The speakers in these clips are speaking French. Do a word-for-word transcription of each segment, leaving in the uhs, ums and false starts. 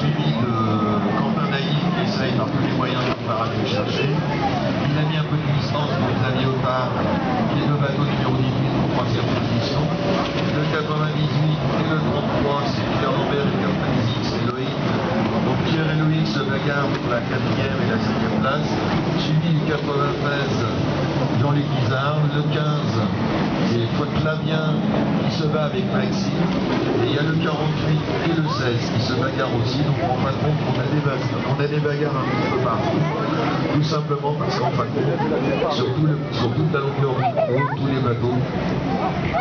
suivi de Quentin Daï, qui essaye par tous les moyens de parade de chercher. Il a mis un peu de distance pour Xavier Autard, qui est le bateau numéro dix-huit pour croisière de position. Le quatre-vingt-dix-huit et le trente-trois, c'est Pierre Lambert, le quatre-vingt-dix-six, c'est Loïc. Donc Pierre et Loïc se bagarrent pour la quatrième et la cinquième place. Suivi du quatre-vingt-treize, Jean-Luc Bizarre, le quinze. C'est Flavien qui se bat avec Maxime, et il y a le quarante-huit et le seize qui se bagarrent aussi, donc en fin de compte on a des, on a des bagarres un petit peu partout, tout simplement parce qu'en fin de compte, sur, tout le, sur toute la longueur du pont, tous les bateaux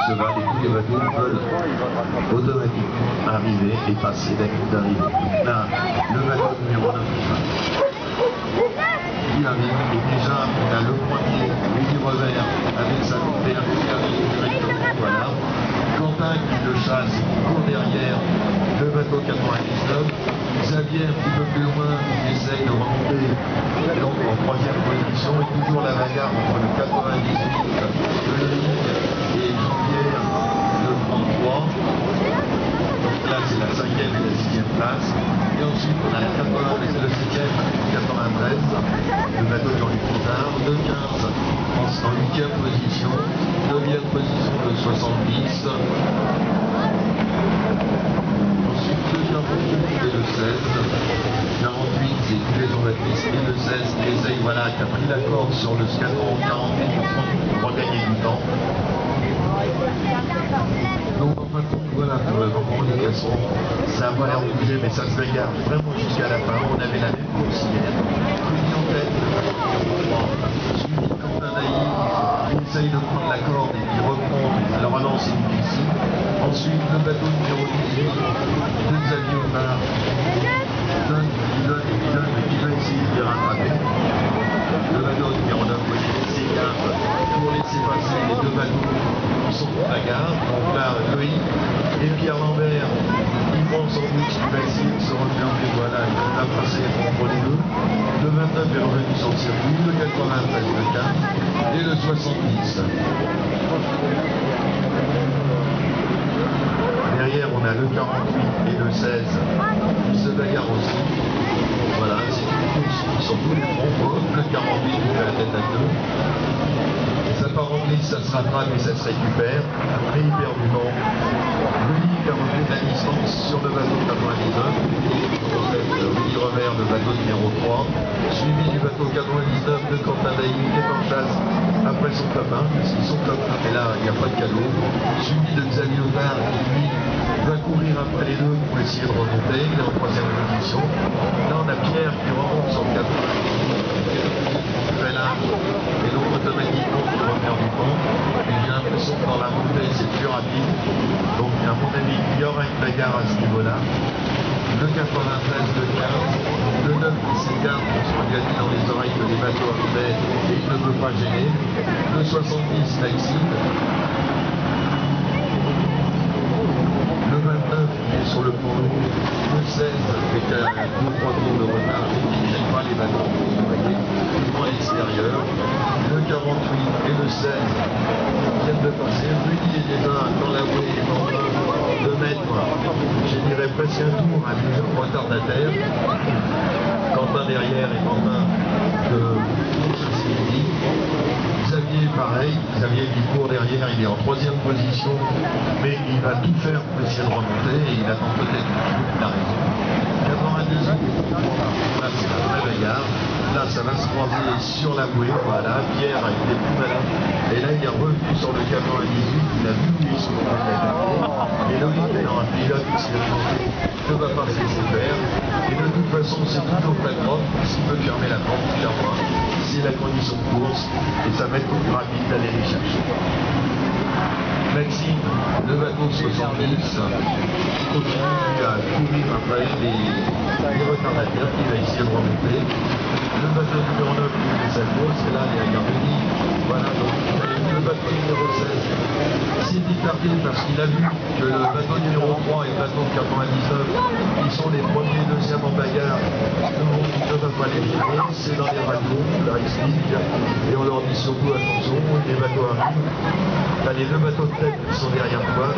se battent et tous les bateaux veulent automatiquement arriver et passer la ligne d'arrivée. Là, le bateau numéro neuf, il arrive, et déjà on a le premier, Rudy Revers, avec sa lanterne qui arrive directement, voilà. Quentin qui le chasse, qui court derrière le bateau quatre-vingt-dix-neuf. Xavier un petit peu plus loin, qui essaye de remonter, et donc en troisième position, et toujours la bagarre entre le quatre-vingt-dix-huit, le Loïc et Jean-Pierre, le trente-trois. Donc là c'est la cinquième et la sixième place. Et ensuite on a la quatre-vingt-dix-neuf, le sixième, le bateau de Jean-Luc Bizarre, le quinze en huitième position, neuvième position le soixante-dix, ensuite le quarante-huit et le seize, quarante-huit c'est tous les Jean-Baptiste et le seize, et voilà, qui a pris la corde sur le scanron quarante-huit pour gagner du temps. Donc en fin de compte, voilà, pour la communication, ça a l'air bougé, mais ça se regarde vraiment jusqu'à la fin. On avait la même course hier, Rudy en tête, suivi de Quentin Daï, il essaye de prendre la corde et il reprend, il relance une piscine. Ensuite, le bateau numéro dix-huit de Xavier Autard, il donne, il donne, il donne, il va essayer de les rattraper. Le bateau numéro neuf, il essaye de pour laisser passer les deux bateaux. Son bagarre, donc là Loïc et Pierre Lambert, ils prennent sans doute une vaccine, se refermer, voilà, ils ont passé entre les deux. Le vingt-neuf est revenu sur le circuit, le quatre-vingt-treize, le quinze et le soixante-dix. Derrière, on a le quarante-huit et le seize, ils se bagarrent aussi. Voilà, c'est une course sur tous les fronts, le quarante-huit qui fait la tête à deux. Ça part en glisse, ça se rattrape et ça se récupère. Après, il perd du temps. Rudy qui a repris de la distance sur le bateau quatre-vingt-dix-neuf. En fait, Rudy Revers, le bateau numéro trois. Suivi du bateau quatre-vingt-dix-neuf de Quentin Daï qui est en chasse après son copain. Parce qu'ils sont copains, mais là, il n'y a pas de cadeau. Suivi de Xavier Autard qui, lui, va courir après les deux pour essayer de remonter. Il est en troisième position. Là, on a Pierre qui remonte sur le quatre-vingt-dix-neuf. Et donc, automatiquement, il refaire du pont. Et j'ai l'impression que dans la montée, c'est plus rapide. Donc, à mon avis, il y aura une bagarre à ce niveau-là. Le quatre-vingt-treize, le quinze, le neuf qui s'écarte, on se regarde dans les oreilles que les bateaux arrivaient et il ne peut pas gêner. Le soixante-dix, Maxime. Le vingt-neuf, qui est sur le pont. Le seize, qui est à deux trois tours de retard, qui ne gêne pas les bateaux. À l'extérieur, le quarante-huit et le seize viennent de passer. Rudy est déjà dans la voie dans deux mètres, je dirais presque un tour à plusieurs retardataires. Quentin derrière et Quentin de Course-Sylvie. Xavier pareil, Xavier qui court derrière, il est en troisième position, mais il va tout faire pour essayer de remonter et il attend peut-être la raison. quatre-vingt-deux ans, là c'est la vraie bagarre. Là, ça va se croiser sur la bouée, voilà, Pierre a été plus malin. Et là, il est revenu sur le quatre-vingt-dix-huit, il a vu lui sur le quatre-vingt-dix-huit. Et Loïc est dans un pilote qui s'est planté, ne va pas se laisser faire. Et de toute façon, c'est toujours pas grave, s'il peut fermer la porte, il la voit. C'est la condition de course, et ça va être plus rapide d'aller les chercher. Maxime, le bateau soixante-dix, continue à courir après les retardataires, il va essayer de remonter. Le bateau numéro neuf qui fait sa course, et là il y a Gardini, voilà, donc le bateau numéro seize s'est écarté parce qu'il a vu que le bateau numéro trois et le bateau quatre-vingt-dix-neuf, qui sont les premiers et deuxièmes en bagarre, tout le monde ne va pas les gérer, c'est dans les bateaux, on leur explique, et on leur dit surtout attention, les bateaux arrivent, t'as les deux bateaux de tête qui sont derrière toi.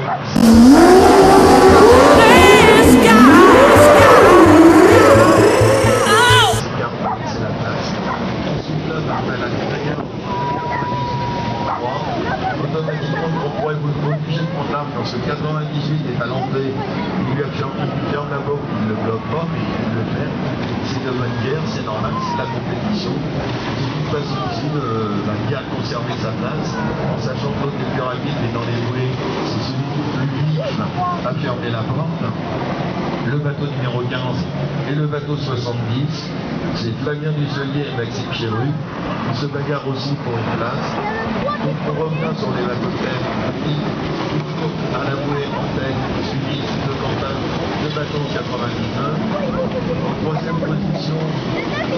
Donc ce quatre-vingt-dix-huit est à l'entrée, il lui a Pierre Lambert qui ne le bloque pas, mais il le fait. C'est de bonne guerre, c'est normal, c'est la compétition. De toute façon, Tim va bien conserver sa place, en sachant que l'autre est plus rapide, mais dans les volets, c'est celui qui est plus vif à fermer la porte. Le bateau numéro quinze et le bateau soixante-dix, c'est Fabien Duselier et Maxime Chéru, qui se bagarrent aussi pour une place. Donc on revient sur les bateaux de terre, toujours à la bouée en tête, suivi de Quentin, le bateau quatre-vingt-dix-neuf. En troisième position,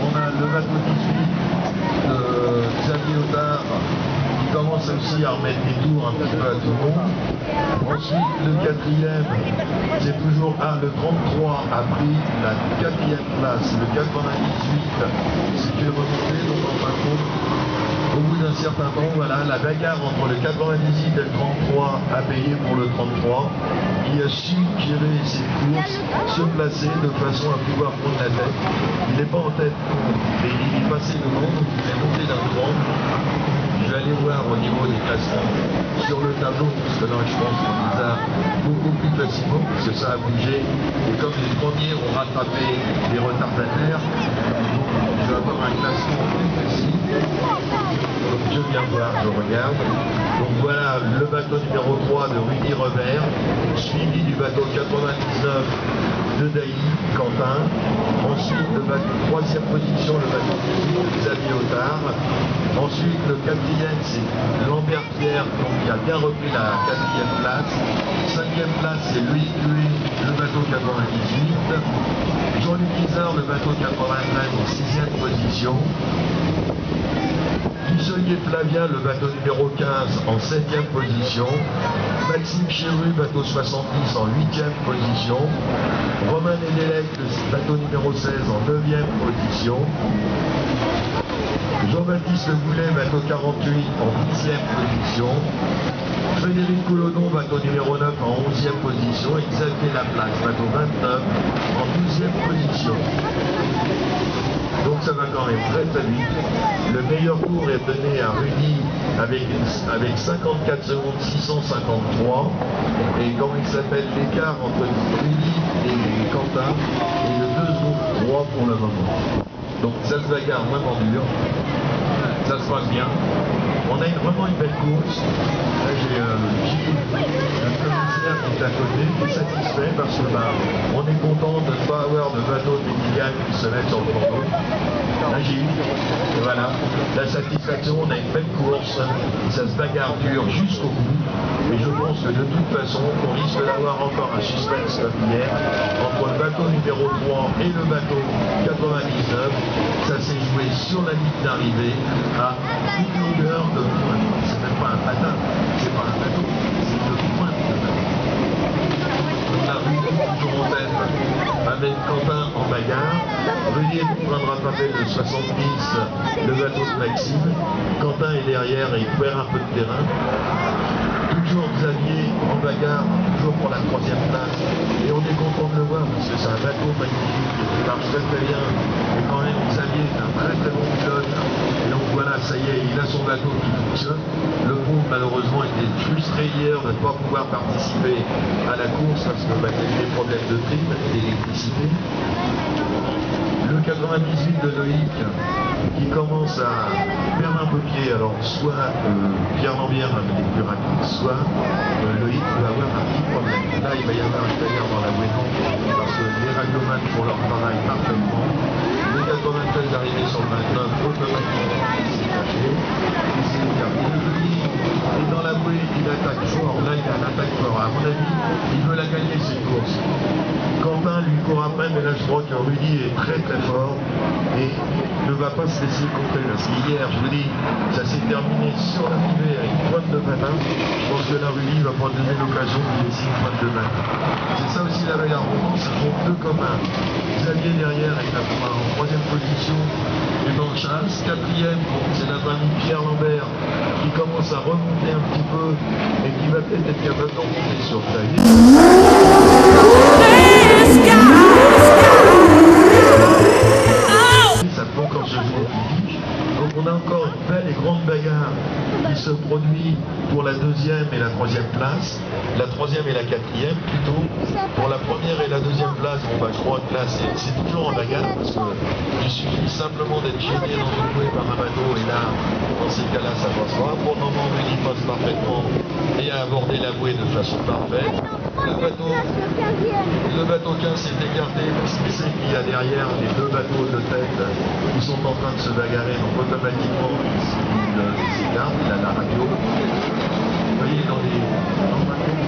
on a le bateau dix-huit, euh, Xavier Autard, qui commence aussi à remettre des tours un petit peu à tout le monde. Ensuite, le quatrième, c'est toujours un, le trente-trois a pris la quatrième place, le quatre-vingt-dix-huit s'est fait remonter, donc en fin de compte, au bout d'un certain temps, voilà, la bagarre entre le quatre-vingt-dix-huit et le trente-trois a payé pour le trente-trois, il a su gérer ses courses, se placer de façon à pouvoir prendre la tête, il n'est pas en tête, mais il est passé devant, donc il est monté d'un grand. Je vais aller voir au niveau des classements sur le tableau, parce que là je pense qu'on les a beaucoup plus facilement, parce que ça a bougé. Et comme les premiers ont rattrapé les retardataires, je vais avoir un classement plus précis. Donc je viens voir, je regarde. Donc voilà le bateau numéro trois de Rudy Revers, suivi du bateau quatre-vingt-dix-neuf de Daï, Quentin. Ensuite, le bateau, troisième position, le bateau de Xavier Autard. Ensuite, le quatrième, c'est Lambert Pierre, donc qui a bien repris la quatrième place. Cinquième place, c'est lui, lui, le bateau quatre-vingt-dix-huit. Jean-Luc Bizarre, le bateau quatre-vingt-neuf, en sixième position. Duselier Flavien, le bateau numéro quinze, en septième position. Maxime Chéru, bateau soixante-dix, en huitième position. Romain Nénélec, bateau numéro seize, en neuvième position. Jean-Baptiste Le Boulet, bateau quarante-huit, en dixième position. Frédéric Coulodon, bateau numéro neuf, en onzième position. Et Xavier Laplace, bateau vingt-neuf, en douzième position. Donc ça va quand même très très vite. Le meilleur cours est donné à Rudy avec, avec cinquante-quatre secondes six cent cinquante-trois. Et comment il s'appelle l'écart entre Rudy et Quentin est de deux secondes trois pour le moment. Donc ça se bagarre vraiment dur. Ça se passe bien. On a vraiment une belle course. Là j'ai euh, un commissaire qui est à côté, qui est satisfait parce que bah, on est content de ne pas avoir de bateau de Médiane qui se met sur le bandeau. Là j'ai eu, voilà, la satisfaction, on a une belle course, ça se bagarre dur jusqu'au bout. Et je pense que de toute façon, on risque d'avoir encore un suspense comme hier entre le bateau numéro trois et le bateau quatre-vingt-dix-neuf. Ça s'est joué sur la ligne d'arrivée à une longueur de point. C'est même pas un patin, c'est pas un bateau, c'est deux points de bateau. On a vu toujours en tête avec Quentin en bagarre. Rudy est en train de rattraper le soixante-dix, le bateau de Maxime. Quentin est derrière et il perd un peu de terrain. Toujours Xavier en bagarre, toujours pour la troisième place. Et on est content de le voir parce que c'est un bateau magnifique qui marche très très bien. Et quand même Xavier est un très très bon pilote. Et donc voilà, ça y est, il a son bateau qui fonctionne. Le pauvre malheureusement était frustré hier de ne pas pouvoir participer à la course parce que bah, il y a eu des problèmes de prime et d'électricité. Le quatre-vingt-dix-huit de Loïc qui commence à perdre un peu pied, alors soit euh, Pierre Lambert est plus rapide, soit euh, Loïc va avoir un petit problème. Là il va y avoir un tailleur dans la bouée parce que les radiomanes font leur travail parfaitement. Le quatre-vingt-treize arrivé sur le vingt-neuf, automatiquement il s'est caché, il s'est écarté. Et dans la bouée il attaque fort, là il a un attaque fort. À mon avis, il veut la gagner cette course. Quentin lui court après, mais là je crois que Rudy est très très fort et ne va pas se laisser compter. Parce qu'hier, je vous dis, ça s'est terminé sur la privée avec une pointe de patin. Je pense que la Rudy va pas donner l'occasion de laisser une pointe de patin. C'est ça aussi la bagarre. On pense qu'on peut comme un Xavier derrière avec la en troisième position du banc chasse. Quatrième, c'est notre ami Pierre Lambert qui commence à remonter un petit peu et qui va peut-être être capable d'en monter sur sa vie. Ça peut encore se jouer au public. Donc on a encore une belle et grande bagarre qui se produit pour la deuxième et la troisième place. la troisième et la quatrième plutôt. Pour la première et la deuxième place, bon bah je crois que là c'est toujours en bagarre parce que il suffit simplement d'être gêné dans une couée par un bateau et là dans ces cas-là ça passe pas. Pour le moment Rudy passe parfaitement et a abordé la bouée de façon parfaite. Le bateau, le bateau quinze s'est écarté parce qu'il sait qu'il y a derrière les deux bateaux de tête qui sont en train de se bagarrer, donc automatiquement il s'écarte, il a la radio. Vous voyez, dans les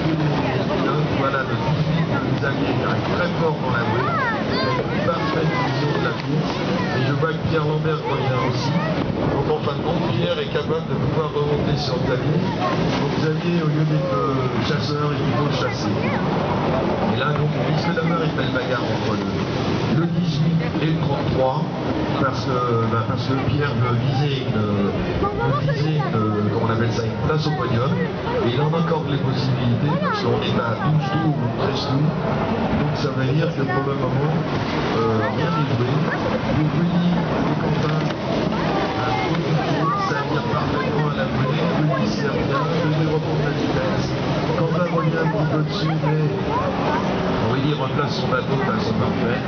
pilotes, voilà le physique de Xavier qui arrive très fort dans la bouée, une parfaite vision de la course, et je vois que Pierre Lambert revient aussi, donc en fin de compte, Pierre est capable de pouvoir remonter sur Xavier, donc Xavier, au lieu d'être euh, chasseur, il faut le chasser. Et là, donc, puisque la marée fait le bagarre entre le, le dix-huit et le trente-trois, parce que, bah, parce que Pierre veut viser une, veut viser une, comment on appelle ça, une place au podium, et il en a encore les possibilités, parce qu'on est à douze tours ou treize tours, donc ça veut dire que pour le moment, euh, rien n'est joué. Donc Rudy et Quentin, à tout du tour, ça vient parfaitement à la volée, Rudy sert bien, Rudy reprend la vitesse, Quentin revient un petit peu dessus, mais Rudy replace son bateau de façon parfaite.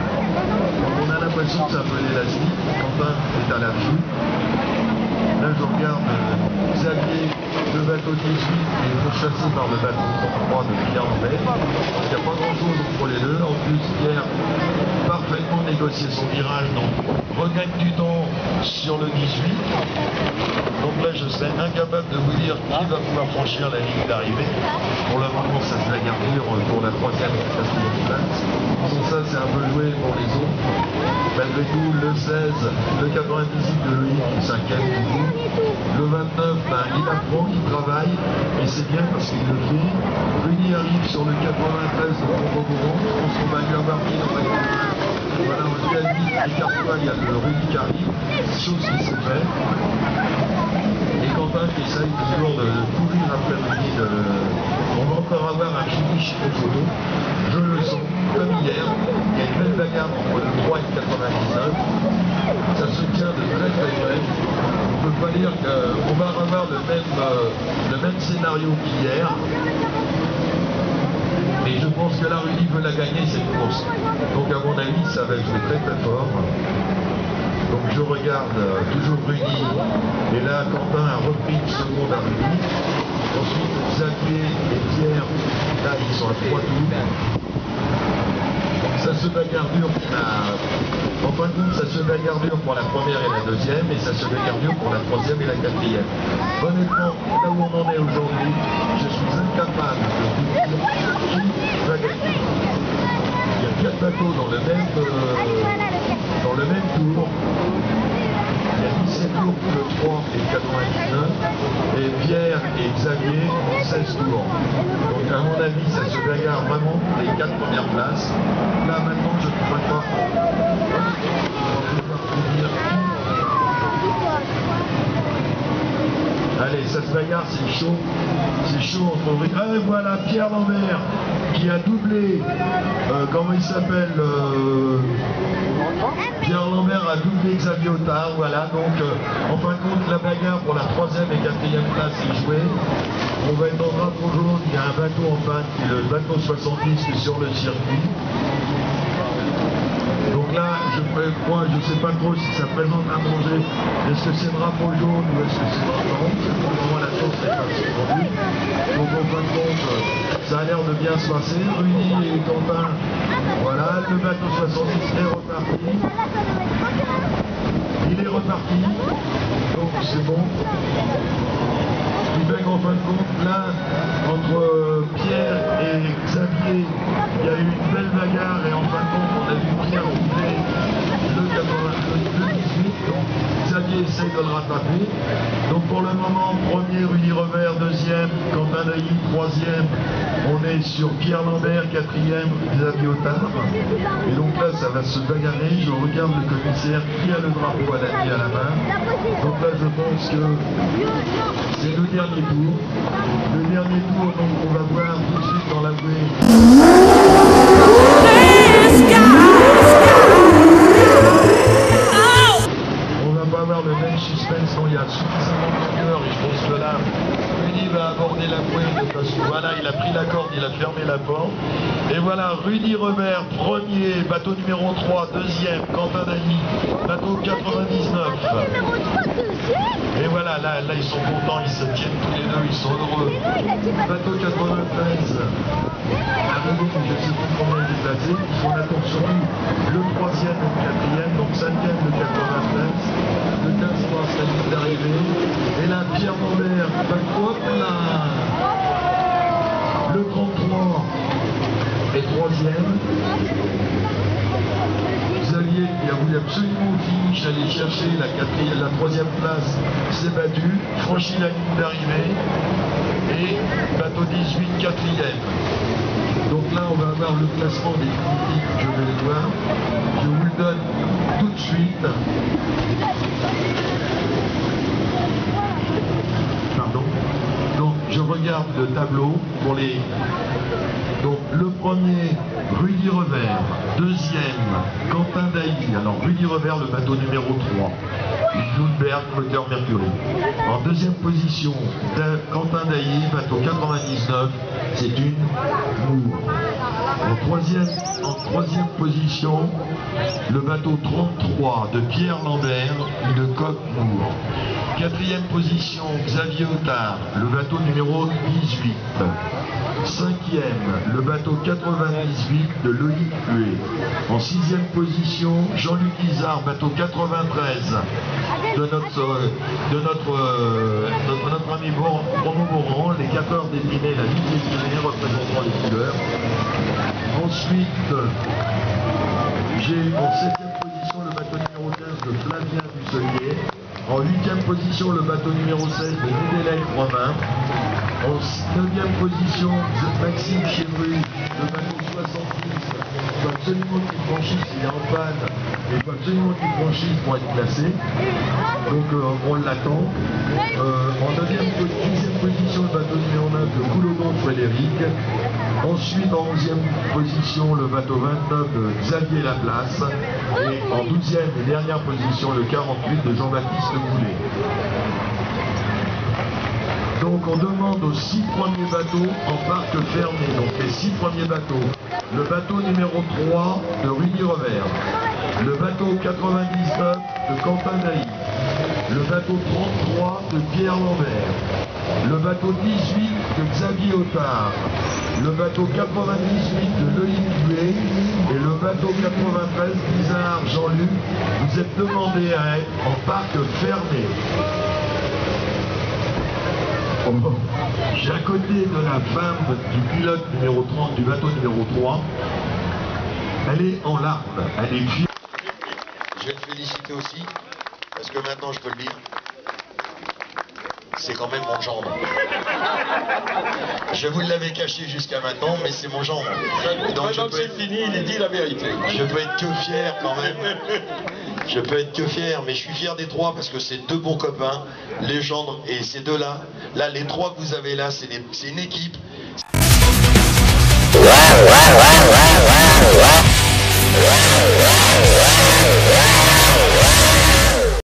On a l'impression que c'est un peu élastique, Quentin est à l'affût. Là je regarde euh, Xavier, le bateau dix-huit est pourchassé par le bateau trente-trois de Pierre Lambert. Il n'y a pas grand chose entre les deux. En plus Pierre a parfaitement négocié son virage, donc regagne du temps sur le dix-huit. Donc là je serais incapable de vous dire qui va pouvoir franchir la ligne d'arrivée. Pour le moment ça se la gargure pour la troisième et la quatrième place. Donc ça c'est un peu joué pour les autres. Malgré tout le seize, le quatre-vingt-dix-huit de Loïc, le cinquième du coup. Le vingt-neuf, ben, il apprend, il travaille, et c'est bien parce qu'il le fait. Rudy arrive sur le quatre-vingt-treize de Montauban, je pense qu'on va lui avoir pris dans la campagne. Voilà, on lui a dit, écarte pas, il y a le Rudy qui arrive, chose qui se fait. Et Quentin qui essaye toujours de courir après Rudy, de... on va encore avoir un finish aux photos. Je le sens, comme hier, il y a une belle bagarre entre le trois et le quatre-vingt-dix-neuf. Ça se tient de très très près. On ne peut pas dire qu'on va revoir le même, euh, le même scénario qu'hier. Et je pense que la Rudy veut la gagner cette course. Donc à mon avis, ça va jouer très très fort. Donc je regarde euh, toujours Rudy. Et là, Quentin a repris une seconde à Rudy. Ensuite, Xavier et Pierre, là, ils sont à trois tours. Ça se bagarre dur en fin de compte, ça se bagarre dur pour la première et la deuxième, et ça se bagarre dur pour la troisième et la quatrième. Honnêtement, là où on en est aujourd'hui, je suis incapable de vous dire qui va gagner. Il y a quatre bateaux dans le même, euh, dans le même tour. Il y a dix-sept tours pour le trois et le quatre-vingt-dix-neuf, et Pierre et Xavier ont seize tours. Donc à mon avis, ça se bagarre vraiment pour les quatre premières places. Là maintenant, je ne peux pas dire. Allez, ça se bagarre, c'est chaud. C'est chaud entre... Ah, voilà, Pierre Lambert, qui a doublé... Euh, comment il s'appelle euh... Pierre Lambert a doublé Xavier Autard, voilà, donc euh, en fin de compte la bagarre pour la troisième et quatrième place est jouée. On va être dans le drapeau jaune, il y a un bateau en panne, le bateau soixante-dix qui est sur le circuit. Donc là, je crois, je ne sais pas trop si ça présente un projet. Est-ce que c'est le drapeau jaune ou est-ce que c'est le drapeau rouge? Pour le moment, la chose n'est pas suspendue. Donc en fin de compte, ça a l'air de bien se passer. Rudy et Quentin, voilà, le bateau soixante-dix est reparti. Il est reparti. Donc c'est bon. Il baigne en fin de compte, là, entre Pierre et Xavier, il y a eu une belle bagarre et en fin de compte, on a vu Pierre rouler le quatre-vingt-dix-huit, donc Xavier essaie de le rattraper. Donc pour le moment, premier, Rudy Revers, deuxième, Quentin Daï, troisième, on est sur Pierre Lambert, quatrième, Xavier Autard. Et donc là, ça va se bagarrer, je regarde le commissaire qui a le drapeau à la vie à la main. Donc là, je pense que c'est le dernier. Le tour. Le dernier tour, donc on va voir tout de suite dans la bouée. On va pas avoir le même suspense quand il y a suffisamment de longueur et je pense que là, Rudy va aborder la bouée de façon. Voilà, il a pris la corde. il a fermé la porte. Et voilà Rudy Revers, premier, bateau numéro trois, deuxième, Quentin Daï, bateau quatre-vingt-dix-neuf. Et voilà, là, là ils sont contents, ils se tiennent tous les deux, ils sont heureux. Bateau quatre-vingt-treize, arrivé il y a secondes qu'on vient de déplacer, on attend surtout le troisième et le quatrième, donc cinquième le quatre-vingt-treize, le quinze trois ça vient d'arriver. Et là Pierre Lambert, hop là, le trente-trois et troisième. Xavier qui a voulu absolument au finish aller chercher la quatrième, la troisième place, s'est battu, franchit la ligne d'arrivée et bateau dix-huit quatrième. Donc là on va avoir le classement des critiques, je vais le voir, je vous le donne tout de suite. Pardon. Donc je regarde le tableau pour les. Donc le premier, Rudy Revers, deuxième, Quentin Daï, alors Rudy Revers, le bateau numéro trois, Jules Berg, Floater Mercury. En deuxième position, da Quentin Daï, bateau quatre-vingt-dix-neuf, c'est une Moore. En troisième, en troisième position, le bateau trente-trois de Pierre Lambert, une Coque Moore. Quatrième position, Xavier Autard, le bateau numéro dix-huit. Cinquième, le bateau quatre-vingt-dix-huit de Loïc. En sixième position, Jean-Luc Bizarre, bateau quatre-vingt-treize de notre, euh, de notre, euh, notre, notre ami Romain Nénélec, les quatorze dépinés, la huit dépinée représentant les couleurs. Ensuite, j'ai en septième position le bateau numéro quinze de Fabien Duselier. En huitième position, le bateau numéro seize de Nénélec Romain. En neuvième position, Maxime Chéru, le bateau soixante-six. Il faut absolument qu'il franchisse, il est en panne. Il faut absolument qu'il franchisse pour être classé. Donc euh, on l'attend. Euh, en neuvième dixième position, le bateau numéro neuf de Coulodon Frédéric. Ensuite, en onzième position, le bateau vingt-neuf de Xavier Laplace. Et en douzième et dernière position, le quarante-huit de Jean-Baptiste Le Boulet. Donc on demande aux six premiers bateaux en parc fermé, donc les six premiers bateaux. Le bateau numéro trois de Rudy Revers, le bateau quatre-vingt-dix-neuf de Quentin Daï, le bateau trente-trois de Pierre Lambert, le bateau dix-huit de Xavier Autard, le bateau quatre-vingt-dix-huit de Loïc et le bateau quatre-vingt-treize Bizarre Jean-Luc, vous êtes demandé à être en parc fermé. J'ai à côté de la femme du pilote numéro trente du bateau numéro trois. Elle est en larmes, elle est fière. Je vais le féliciter aussi, parce que maintenant je peux le dire. C'est quand même mon gendre. Je vous l'avais caché jusqu'à maintenant, mais c'est mon gendre. Donc je peux... c'est fini, il est dit la vérité. Je peux être que fier quand même. Je peux être que fier, mais je suis fier des trois parce que c'est deux bons copains, les gendres et ces deux-là. Là, les trois que vous avez là, c'est les... une équipe.